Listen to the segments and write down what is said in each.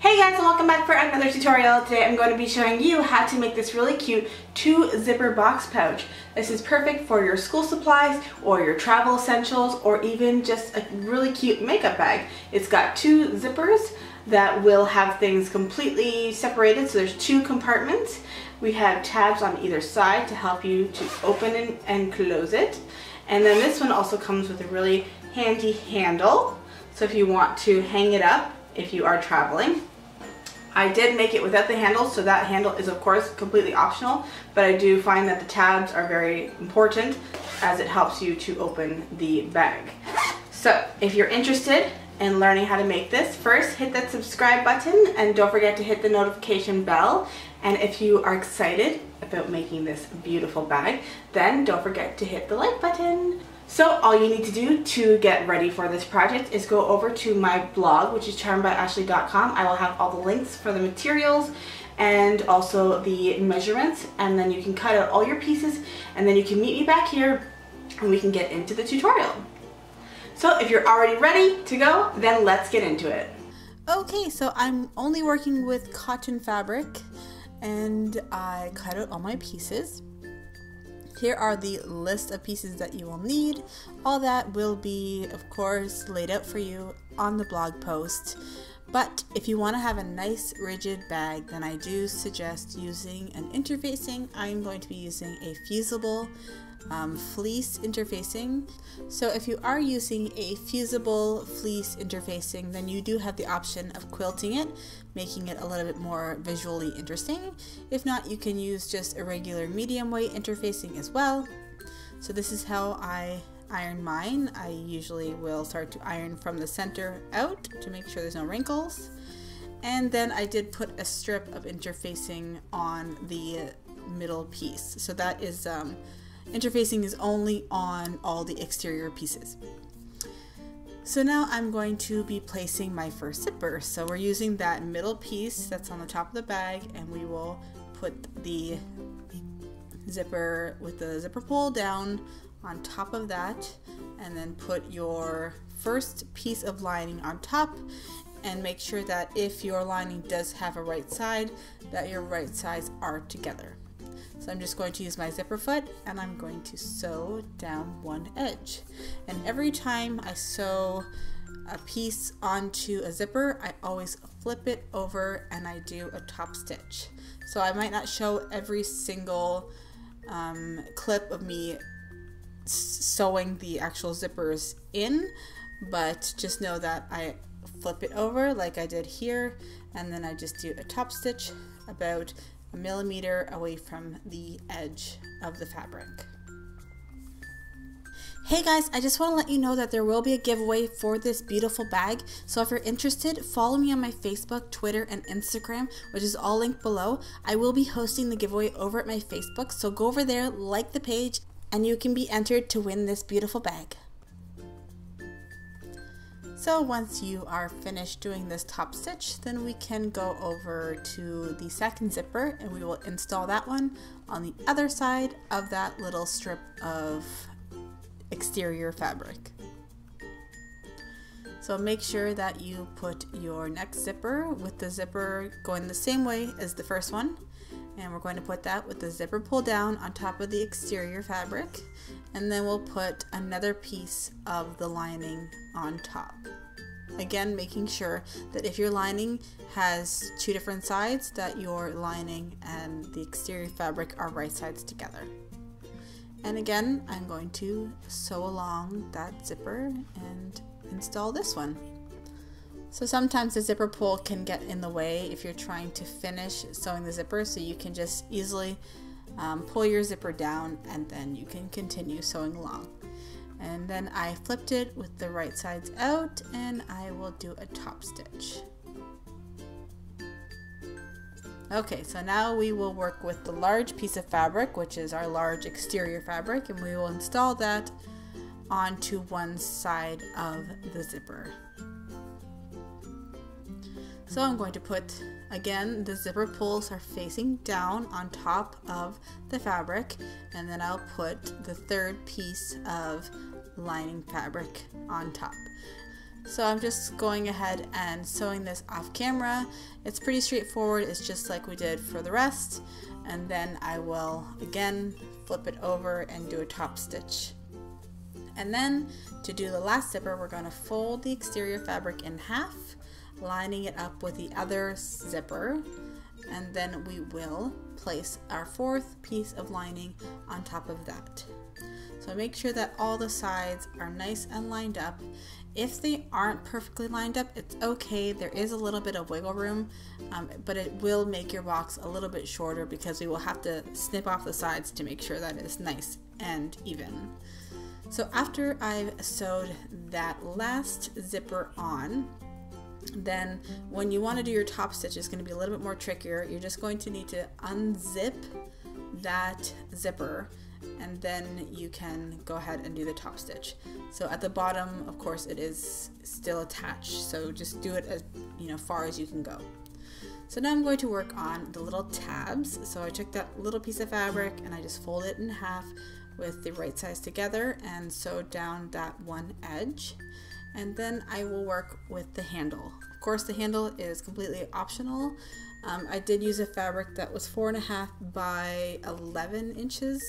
Hey guys, and welcome back for another tutorial. Today I'm going to be showing you how to make this really cute 2-zipper box pouch. This is perfect for your school supplies or your travel essentials or even just a really cute makeup bag. It's got 2 zippers that will have things completely separated, so there's 2 compartments. We have tabs on either side to help you to open and close it. And then this one also comes with a really handy handle, so if you want to hang it up if you are traveling. I did make it without the handle, so that handle is of course completely optional, but I do find that the tabs are very important as it helps you to open the bag. So if you're interested in learning how to make this, first hit that subscribe button and don't forget to hit the notification bell. And if you are excited about making this beautiful bag, then don't forget to hit the like button. So all you need to do to get ready for this project is go over to my blog, which is charmedbyashley.com. I will have all the links for the materials and also the measurements, and then you can cut out all your pieces and then you can meet me back here and we can get into the tutorial. So if you're already ready to go, then let's get into it. Okay, so I'm only working with cotton fabric and I cut out all my pieces. Here are the list of pieces that you will need. All that will be, of course, laid out for you on the blog post. But if you want to have a nice rigid bag, then I do suggest using an interfacing. I'm going to be using a fusible fleece interfacing. So if you are using a fusible fleece interfacing, then you do have the option of quilting it, making it a little bit more visually interesting. If not, you can use just a regular medium weight interfacing as well. So this is how I iron mine. I usually will start to iron from the center out to make sure there's no wrinkles. And then I did put a strip of interfacing on the middle piece. So that is interfacing is only on all the exterior pieces. So now I'm going to be placing my first zipper. So we're using that middle piece that's on the top of the bag, and we will put the zipper with the zipper pull down on top of that, and then put your first piece of lining on top, and make sure that if your lining does have a right side, that your right sides are together. So I'm just going to use my zipper foot and I'm going to sew down one edge. And every time I sew a piece onto a zipper, I always flip it over and I do a top stitch. So I might not show every single clip of me sewing the actual zippers in, but just know that I flip it over like I did here, and then I just do a top stitch about a millimeter away from the edge of the fabric. Hey guys, I just want to let you know that there will be a giveaway for this beautiful bag. So if you're interested, follow me on my Facebook, Twitter, and Instagram, which is all linked below. I will be hosting the giveaway over at my Facebook, so go over there, like the page, and you can be entered to win this beautiful bag. So once you are finished doing this top stitch, then we can go over to the second zipper and we will install that one on the other side of that little strip of exterior fabric. So make sure that you put your next zipper with the zipper going the same way as the first one, and we're going to put that with the zipper pull down on top of the exterior fabric, and then we'll put another piece of the lining on top. Again, making sure that if your lining has 2 different sides, that your lining and the exterior fabric are right sides together. And again, I'm going to sew along that zipper and install this one. So sometimes the zipper pull can get in the way if you're trying to finish sewing the zipper, so you can just easily pull your zipper down and then you can continue sewing along. And then I flipped it with the right sides out and I will do a top stitch. Okay, so now we will work with the large piece of fabric, which is our large exterior fabric, and we will install that onto one side of the zipper. So I'm going to put, again, the zipper pulls are facing down on top of the fabric, and then I'll put the third piece of lining fabric on top. So I'm just going ahead and sewing this off camera. It's pretty straightforward, it's just like we did for the rest, and then I will again flip it over and do a top stitch. And then to do the last zipper, we're going to fold the exterior fabric in half, lining it up with the other zipper, and then we will place our fourth piece of lining on top of that. So make sure that all the sides are nice and lined up. If they aren't perfectly lined up, it's okay. There is a little bit of wiggle room, but it will make your box a little bit shorter because we will have to snip off the sides to make sure that it's nice and even. So after I've sewed that last zipper on, then when you want to do your top stitch, it's going to be a little bit more trickier. You're just going to need to unzip that zipper, and then you can go ahead and do the top stitch. So at the bottom, of course, it is still attached, so just do it as far as you can go. So now I'm going to work on the little tabs. So I took that little piece of fabric and I just fold it in half with the right sides together and sew down that one edge. And then I will work with the handle. Of course, the handle is completely optional. I did use a fabric that was 4.5 by 11 inches,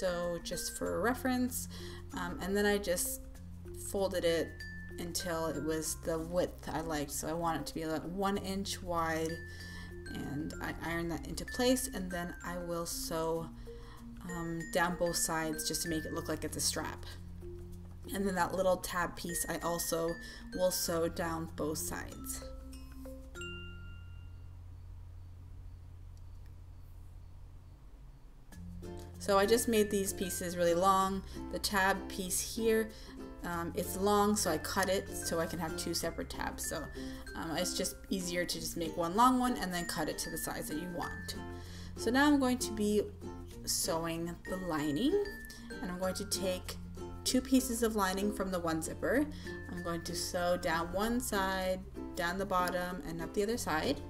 so just for reference, and then I just folded it until it was the width I liked. So I want it to be like 1 inch wide, and I iron that into place, and then I will sew down both sides just to make it look like it's a strap. And then that little tab piece, I also will sew down both sides. So I just made these pieces really long. The tab piece here, it's long, so I cut it so I can have two separate tabs. So it's just easier to just make one long one and then cut it to the size that you want. So now I'm going to be sewing the lining, and I'm going to take two pieces of lining from the one zipper. I'm going to sew down one side, down the bottom, and up the other side.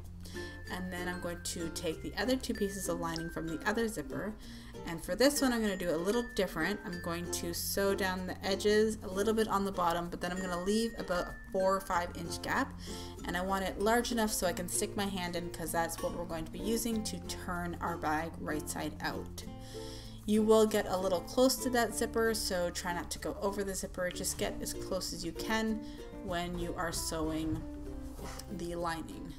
And then I'm going to take the other two pieces of lining from the other zipper. And for this one, I'm going to do a little different. I'm going to sew down the edges a little bit on the bottom, but then I'm going to leave about a 4 or 5 inch gap. And I want it large enough so I can stick my hand in, because that's what we're going to be using to turn our bag right side out. You will get a little close to that zipper, so try not to go over the zipper. Just get as close as you can when you are sewing the lining.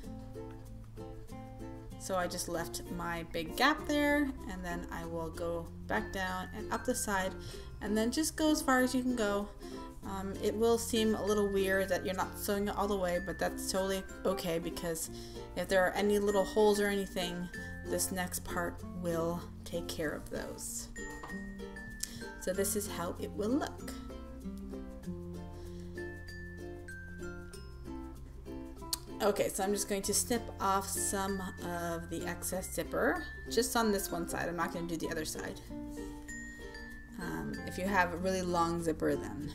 So I just left my big gap there, and then I will go back down and up the side, and then just go as far as you can go. It will seem a little weird that you're not sewing it all the way, but that's totally okay, because if there are any little holes or anything, this next part will take care of those. So this is how it will look. Okay, so I'm just going to snip off some of the excess zipper, just on this one side. I'm not going to do the other side. If you have a really long zipper, then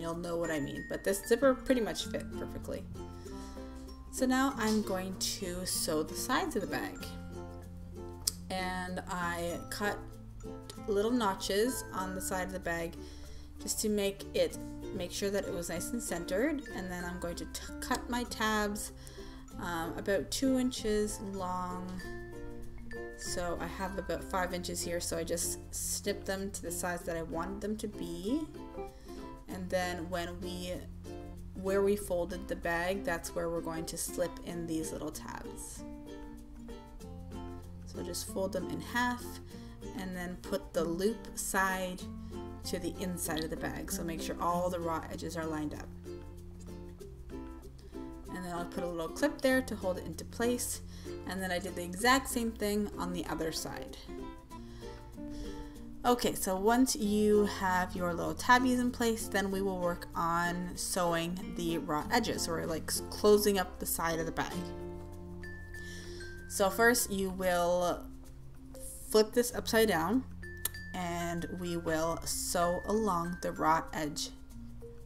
you'll know what I mean. But this zipper pretty much fit perfectly. So now I'm going to sew the sides of the bag. And I cut little notches on the side of the bag just to make sure that it was nice and centered. And then I'm going to cut my tabs about 2 inches long, so I have about 5 inches here, so I just snip them to the size that I wanted them to be. And then where we folded the bag, that's where we're going to slip in these little tabs. So just fold them in half and then put the loop side to the inside of the bag, so make sure all the raw edges are lined up. And then I'll put a little clip there to hold it into place, and then I did the exact same thing on the other side. Okay, so once you have your little tabbies in place, then we will work on sewing the raw edges, or like closing up the side of the bag. So first you will flip this upside down, and we will sew along the raw edge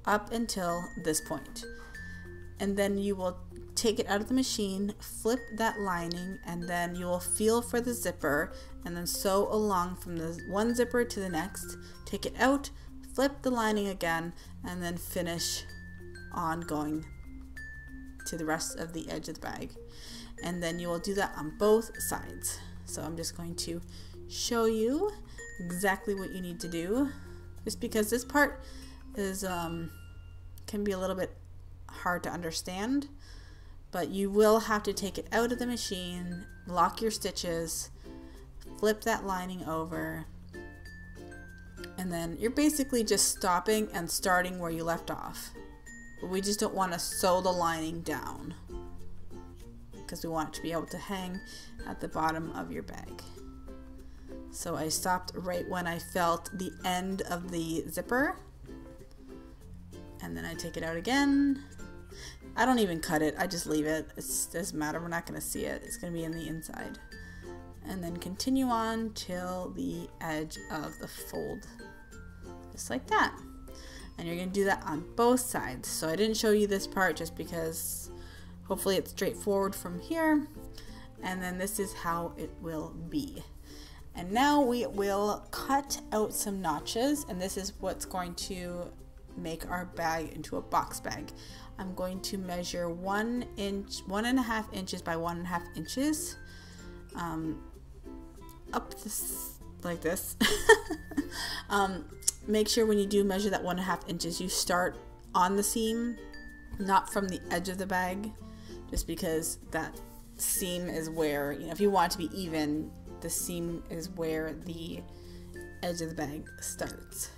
up until this point. And then you will take it out of the machine, flip that lining, and then you will feel for the zipper, and then sew along from the one zipper to the next, take it out, flip the lining again, and then finish on going to the rest of the edge of the bag. And then you will do that on both sides. So I'm just going to show you exactly what you need to do, just because this part is can be a little bit hard to understand. But you will have to take it out of the machine, lock your stitches, flip that lining over, and then you're basically just stopping and starting where you left off. But we just don't want to sew the lining down, because we want it to be able to hang at the bottom of your bag. So I stopped right when I felt the end of the zipper, and then I take it out again. I don't even cut it, I just leave it. It doesn't matter, we're not going to see it. It's going to be in the inside. And then continue on till the edge of the fold, just like that. And you're going to do that on both sides. So I didn't show you this part just because hopefully it's straightforward from here. And then this is how it will be. And now we will cut out some notches, and this is what's going to make our bag into a box bag. I'm going to measure 1.5 inches by 1.5 inches up this, like this. Make sure when you do measure that 1.5 inches, you start on the seam, not from the edge of the bag, just because that seam is where, you know, if you want it to be even, the seam is where the edge of the bag starts.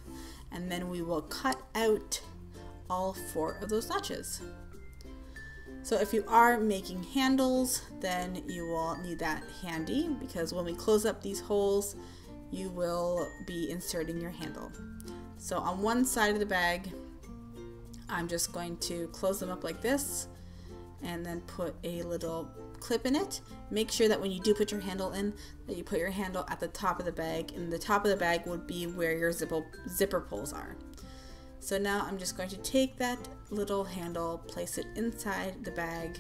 And then we will cut out all four of those notches. So if you are making handles, then you will need that handy, because when we close up these holes, you will be inserting your handle. So on one side of the bag, I'm just going to close them up like this and then put a little clip in it. Make sure that when you do put your handle in, that you put your handle at the top of the bag, and the top of the bag would be where your zipper pulls are. So now I'm just going to take that little handle, place it inside the bag,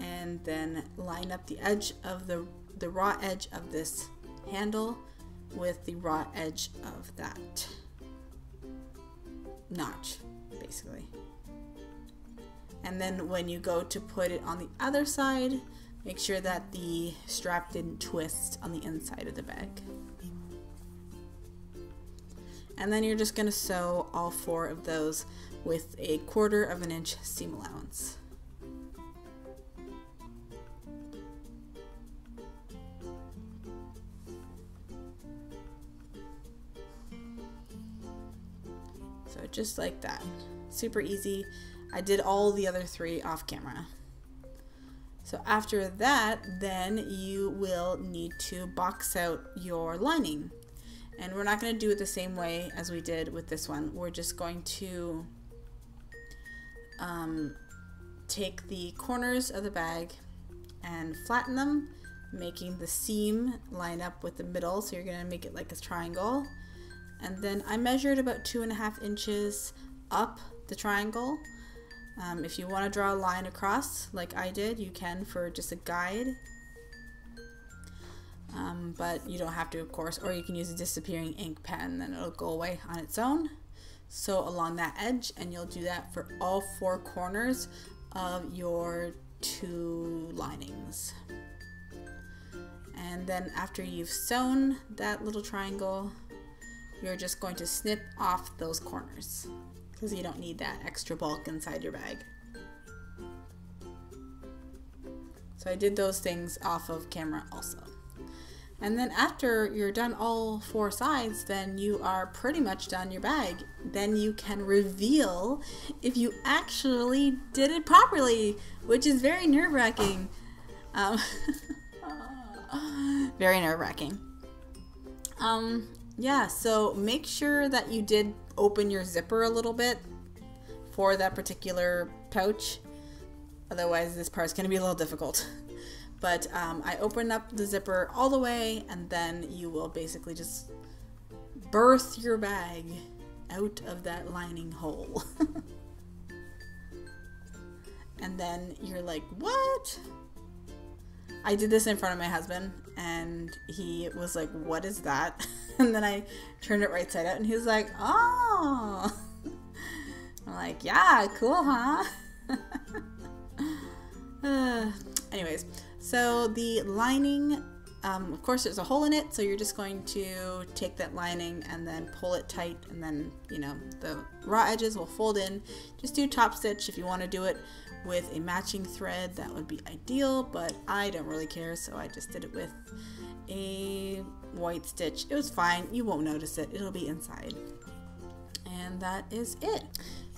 and then line up the edge of the raw edge of this handle with the raw edge of that notch, basically. And then when you go to put it on the other side, make sure that the strap didn't twist on the inside of the bag. And then you're just going to sew all four of those with a 1/4 inch seam allowance. So just like that. Super easy. I did all the other three off camera. So after that, then you will need to box out your lining. And we're not going to do it the same way as we did with this one. We're just going to take the corners of the bag and flatten them, making the seam line up with the middle. So you're going to make it like a triangle. And then I measured about 2.5 inches up the triangle. If you want to draw a line across like I did, you can for just a guide. But you don't have to, of course, or you can use a disappearing ink pen, then it'll go away on its own. So along that edge, and you'll do that for all four corners of your two linings. And then after you've sewn that little triangle, you're just going to snip off those corners, because you don't need that extra bulk inside your bag. So I did those things off of camera also. And then after you're done all four sides, then you are pretty much done your bag. Then you can reveal if you actually did it properly, which is very nerve-wracking. Very nerve-wracking. Yeah, so make sure that you did open your zipper a little bit for that particular pouch, otherwise this part's gonna be a little difficult. But I open up the zipper all the way, and then you will basically just birth your bag out of that lining hole. And then you're like, what? I did this in front of my husband, and he was like, what is that? And then I turned it right side out, and he was like, oh. I'm like, yeah, cool, huh? Anyways, so the lining, of course there's a hole in it, so you're just going to take that lining and then pull it tight, and then, you know, the raw edges will fold in. Just do top stitch if you want to do it with a matching thread, that would be ideal, but I don't really care, so I just did it with a white stitch. It was fine, you won't notice it, it'll be inside. And that is it.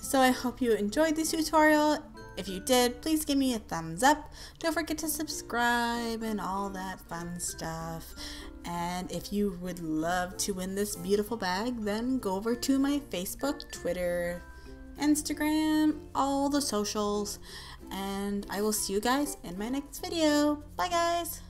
So I hope you enjoyed this tutorial. If you did, please give me a thumbs up. Don't forget to subscribe and all that fun stuff. And if you would love to win this beautiful bag, then go over to my Facebook, Twitter, Instagram, all the socials. And I will see you guys in my next video. Bye guys!